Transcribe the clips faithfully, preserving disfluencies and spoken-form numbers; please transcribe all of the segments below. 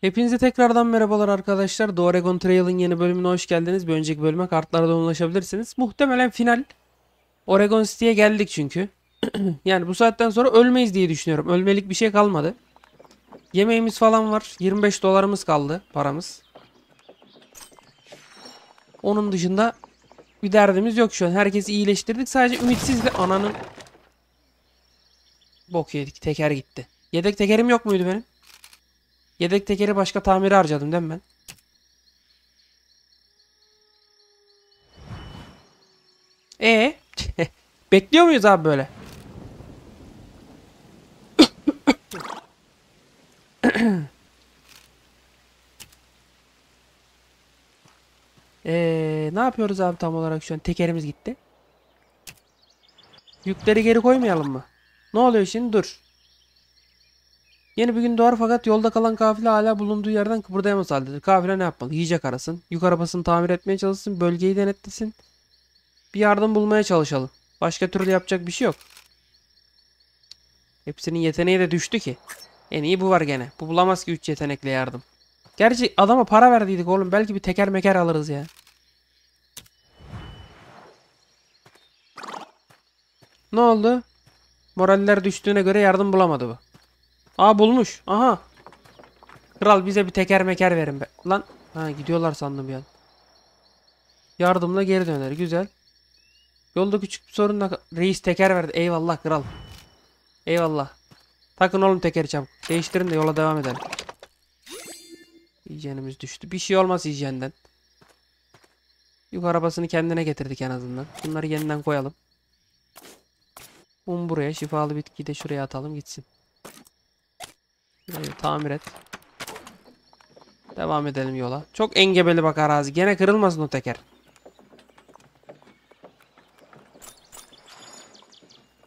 Hepinize tekrardan merhabalar arkadaşlar. The Oregon Trail'ın yeni bölümüne hoş geldiniz. Bir önceki bölüme kartlardan ulaşabilirsiniz. Muhtemelen final Oregon City'ye geldik çünkü. Yani bu saatten sonra ölmeyiz diye düşünüyorum. Ölmelik bir şey kalmadı. Yemeğimiz falan var. yirmi beş dolarımız kaldı, paramız. Onun dışında bir derdimiz yok şu an. Herkesi iyileştirdik. Sadece ümitsiz de ananın... Bok yedik. Teker gitti. Yedek tekerim yok muydu benim? Yedek tekeri başka tamire harcadım değil mi ben? Ee, bekliyor muyuz abi böyle? Ee, ne yapıyoruz abi tam olarak şu an? Tekerimiz gitti. Yükleri geri koymayalım mı? Ne oluyor şimdi? Dur. Yeni bir gün doğar fakat yolda kalan kafile hala bulunduğu yerden kıpırdayamaz haldedir. Kafile ne yapmalı? Yiyecek arasın. Yük arabasını tamir etmeye çalışsın. Bölgeyi denetlesin. Bir yardım bulmaya çalışalım. Başka türlü yapacak bir şey yok. Hepsinin yeteneği de düştü ki. En iyi bu var gene. Bu bulamaz ki üç yetenekle yardım. Gerçi adama para verdiydik oğlum. Belki bir teker meker alırız ya. Ne oldu? Moraller düştüğüne göre yardım bulamadı bu. Aa, bulmuş. Aha. Kral bize bir teker meker verin be. Lan. Ha, gidiyorlar sandım bir an. Yardımla geri döner. Güzel. Yolda küçük bir sorunla... Reis teker verdi. Eyvallah kral. Eyvallah. Takın oğlum tekeri çabuk. Değiştirin de yola devam edelim. Hijyenimiz düştü. Bir şey olmaz hijyenden. Yük arabasını kendine getirdik en azından. Bunları yeniden koyalım. Un buraya. Şifalı bitkiyi de şuraya atalım gitsin. Şurayı tamir et. Devam edelim yola. Çok engebeli bak arazi. Gene kırılmasın o teker.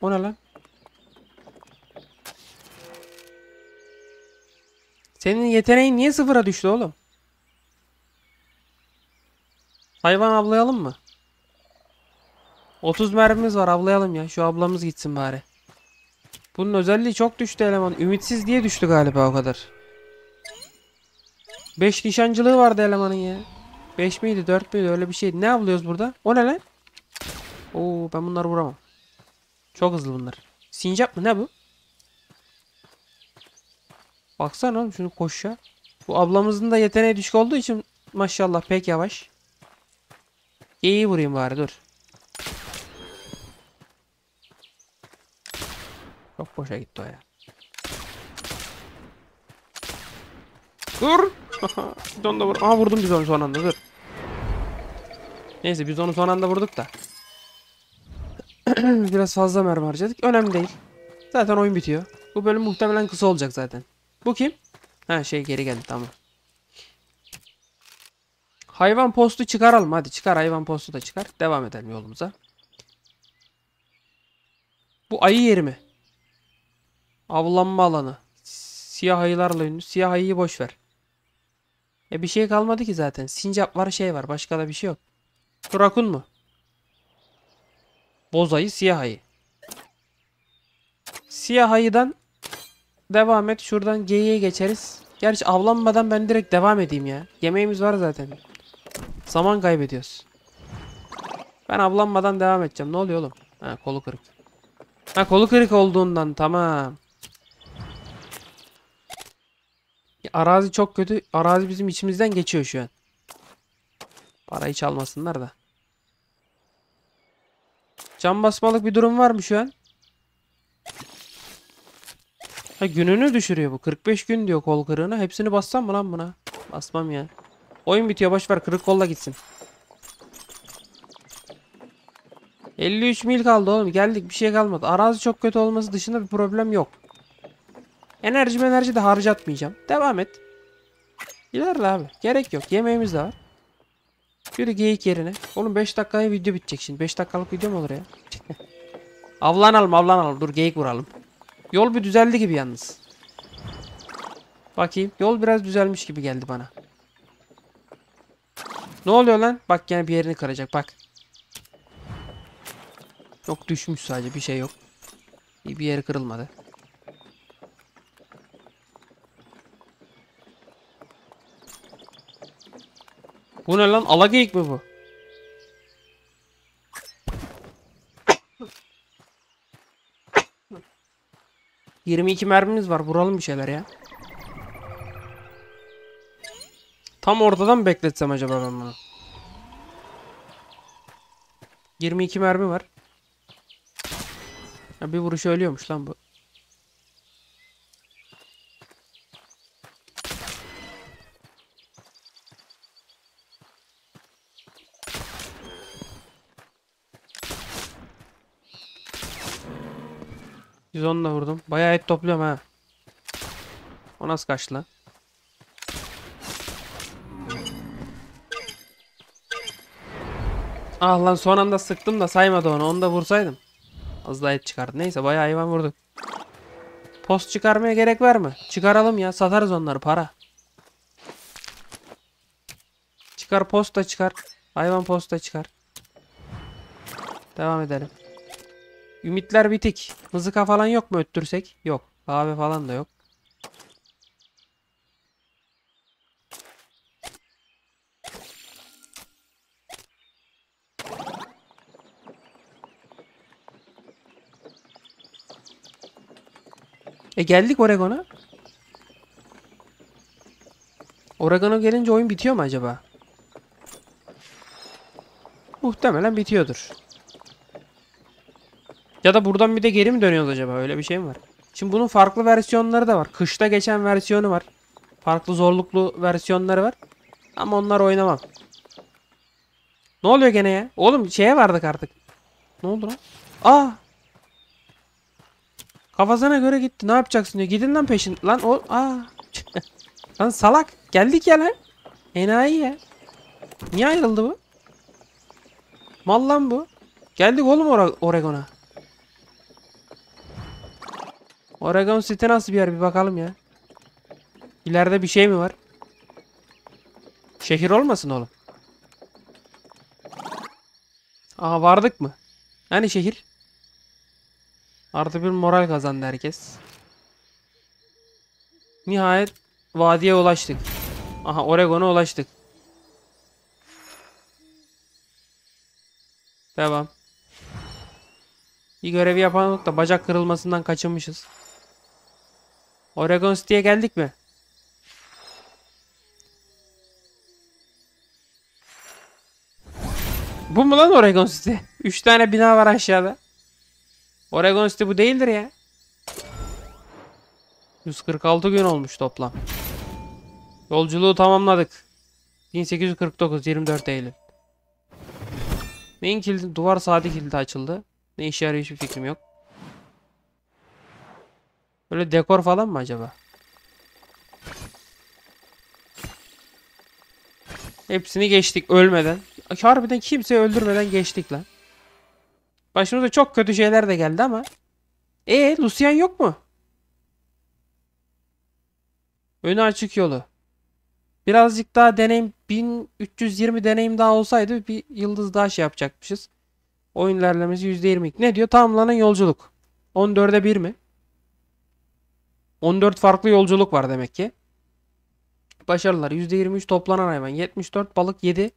O ne lan? Senin yeteneğin niye sıfıra düştü oğlum? Hayvan avlayalım mı? otuz mermimiz var, avlayalım ya. Şu ablamız gitsin bari. Bunun özelliği çok düştü eleman. Ümitsiz diye düştü galiba o kadar. beş nişancılığı vardı elemanın ya. beş miydi dört müydü öyle bir şeydi. Ne avlıyoruz burada? O ne lan? Oo, ben bunları vuramam. Çok hızlı bunlar. Sincap mı ne bu? Baksana oğlum şunu koşuyor. Bu ablamızın da yeteneği düşük olduğu için maşallah pek yavaş. İyi vurayım bari dur. Çok boşa gitti o ya. Dur. Bizon da vur. Aha, vurdum bizonu son anda dur. Neyse biz onu son anda vurduk da. Biraz fazla mermi harcadık. Önemli değil. Zaten oyun bitiyor. Bu bölüm muhtemelen kısa olacak zaten. Bu kim? Ha şey geri geldi tamam. Hayvan postu çıkaralım hadi çıkar hayvan postu da çıkar. Devam edelim yolumuza. Bu ayı yeri mi? Avlanma alanı. Siyah ayılarla ünlü. Siyah ayıyı boş ver. E bir şey kalmadı ki zaten. Sincap var şey var. Başka da bir şey yok. Bu rakun mu? Boz ayı, siyah ayı. Siyah ayıdan devam et. Şuradan geyiğe geçeriz. Gerçi avlanmadan ben direkt devam edeyim ya. Yemeğimiz var zaten. Zaman kaybediyoruz. Ben avlanmadan devam edeceğim. Ne oluyor oğlum? Ha, kolu kırık. Ha, kolu kırık olduğundan tamam. Arazi çok kötü. Arazi bizim içimizden geçiyor şu an. Parayı çalmasınlar da. Can basmalık bir durum var mı şu an? Ha, gününü düşürüyor bu. kırk beş gün diyor kol kırığına. Hepsini bassam mı lan buna? Basmam ya. Oyun bitiyor. Boşver kırık kolla gitsin. elli üç mil kaldı oğlum. Geldik bir şey kalmadı. Arazi çok kötü olması dışında bir problem yok. Enerji enerji de harcatmayacağım. Devam et. İlerle abi. Gerek yok. Yemeğimiz de var. Yürü geyik yerine. Oğlum beş dakikaya video bitecek şimdi. beş dakikalık video mu olur ya? avlanalım avlanalım. Dur geyik vuralım. Yol bir düzeldi gibi yalnız. Bakayım. Yol biraz düzelmiş gibi geldi bana. Ne oluyor lan? Bak yine bir yerini kıracak bak. Yok düşmüş sadece bir şey yok. İyi bir yeri kırılmadı. Bu ne lan? Alageyik mi bu? yirmi iki mermimiz var. Vuralım bir şeyler ya. Tam ortadan mı bekletsem acaba ben bunu? yirmi iki mermi var. Ya bir vuruşu ölüyormuş lan bu. yüz onla vurdum. Bayağı et topluyorum ha. O nasıl kaçtı lan? Ah lan son anda sıktım da saymadı onu. Onu da vursaydım. Az daha et çıkardı. Neyse bayağı hayvan vurduk. Post çıkarmaya gerek var mı? Çıkaralım ya. Satarız onları para. Çıkar post da çıkar. Hayvan post da çıkar. Devam edelim. Ümitler bitik. Mızıka falan yok mu öttürsek? Yok. Kahve falan da yok. E geldik Oregon'a. Oregon'a gelince oyun bitiyor mu acaba? Muhtemelen bitiyordur. Ya da buradan bir de geri mi dönüyoruz acaba? Öyle bir şey mi var? Şimdi bunun farklı versiyonları da var. Kışta geçen versiyonu var. Farklı zorluklu versiyonları var. Ama onlar oynamam. Ne oluyor gene ya? Oğlum şeye vardık artık. Ne oldu lan? Aa! Kafasına göre gitti. Ne yapacaksın diyor. Gidin lan peşin. Lan o... Aa! Lan salak. Geldik ya lan. Enayi ya. Niye ayrıldı bu? Mal lan bu. Geldik oğlum Ore- Oregon'a. Oregon City nasıl bir yer bir bakalım ya. İleride bir şey mi var? Şehir olmasın oğlum. Aha vardık mı? Hani şehir? Artı bir moral kazandı herkes. Nihayet vadiye ulaştık. Aha Oregon'a ulaştık. Devam. Bir görevi yapamadık da bacak kırılmasından kaçınmışız. Oregon City'ye geldik mi? Bu mu lan Oregon City? üç tane bina var aşağıda. Oregon City bu değildir ya. yüz kırk altı gün olmuş toplam. Yolculuğu tamamladık. bin sekiz yüz kırk dokuz yirmi dört Eylül. Neyin kilidi? Duvar saati kilidi açıldı. Ne işe yarıyor hiçbir fikrim yok. Böyle dekor falan mı acaba? Hepsini geçtik ölmeden. Harbiden kimseyi öldürmeden geçtik lan. Başımıza çok kötü şeyler de geldi ama. Ee, Lucian yok mu? Önü açık yolu. Birazcık daha deneyim. bin üç yüz yirmi deneyim daha olsaydı bir yıldız daha şey yapacakmışız. Oyun ilerlemesi yüzde yirmi iki. Ne diyor? Tamamlanan yolculuk. on dörde bir mi? on dört farklı yolculuk var demek ki. Başarılar. yüzde yirmi üç toplanan hayvan. yetmiş dört balık yedi.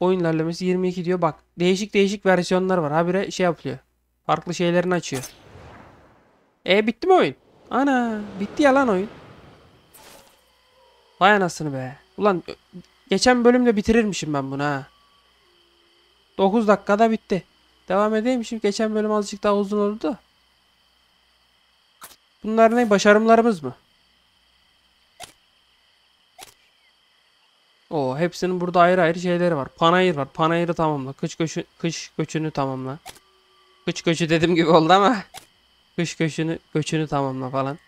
Oyun ilerlemesi yirmi iki diyor. Bak değişik değişik versiyonlar var. Habire şey yapıyor. Farklı şeylerini açıyor. E bitti mi oyun? Ana bitti ya lan oyun. Vay anasını be. Ulan geçen bölümde bitirirmişim ben bunu ha. dokuz dakikada bitti. Devam edeyim şimdi. Geçen bölüm azıcık daha uzun oldu da. Bunlar ne? Başarımlarımız mı? Oo, hepsinin burada ayrı ayrı şeyleri var. Panayır var. Panayırı tamamla. Kış köşü, kış göçünü tamamla. Kış göçü dediğim gibi oldu ama. Kış köşünü, göçünü tamamla falan.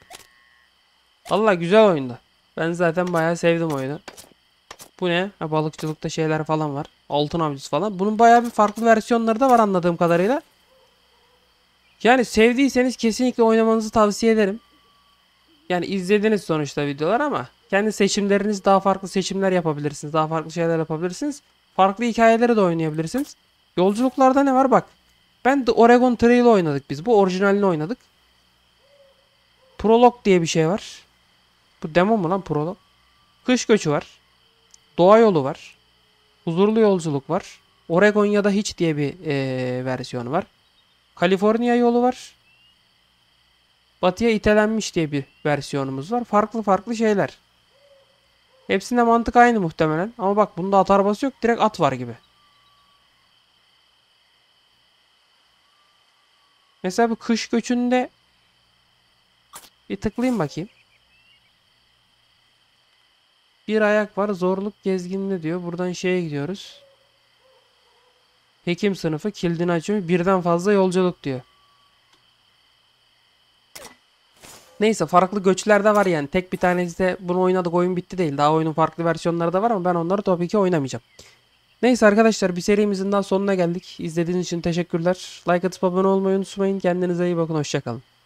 Valla güzel oyunda. Ben zaten bayağı sevdim oyunu. Bu ne? Ha, balıkçılıkta şeyler falan var. Altın avcısı falan. Bunun bayağı bir farklı versiyonları da var anladığım kadarıyla. Yani sevdiyseniz kesinlikle oynamanızı tavsiye ederim. Yani izlediniz sonuçta videolar ama kendi seçimleriniz daha farklı seçimler yapabilirsiniz. Daha farklı şeyler yapabilirsiniz. Farklı hikayeleri de oynayabilirsiniz. Yolculuklarda ne var bak. Ben The Oregon Trail oynadık biz. Bu orijinalini oynadık. Prolog diye bir şey var. Bu demo mu lan prolog? Kış göçü var. Doğa yolu var. Huzurlu yolculuk var. Oregon ya da hiç diye bir e, versiyon var. Kaliforniya yolu var. Batıya itelenmiş diye bir versiyonumuz var. Farklı farklı şeyler. Hepsinde mantık aynı muhtemelen. Ama bak bunda at arabası yok. Direkt at var gibi. Mesela bu kış göçünde bir tıklayayım bakayım. Bir ayak var. Zorluk gezginli diyor. Buradan şeye gidiyoruz. Hekim sınıfı kilidini açıyor. Birden fazla yolculuk diyor. Neyse farklı göçler de var yani. Tek bir tanesi de bunu oynadık oyun bitti değil. Daha oyunun farklı versiyonları da var ama ben onları tabii ki oynamayacağım. Neyse arkadaşlar bir serimizin daha sonuna geldik. İzlediğiniz için teşekkürler. Like atıp abone olmayı unutmayın. Kendinize iyi bakın. Hoşçakalın.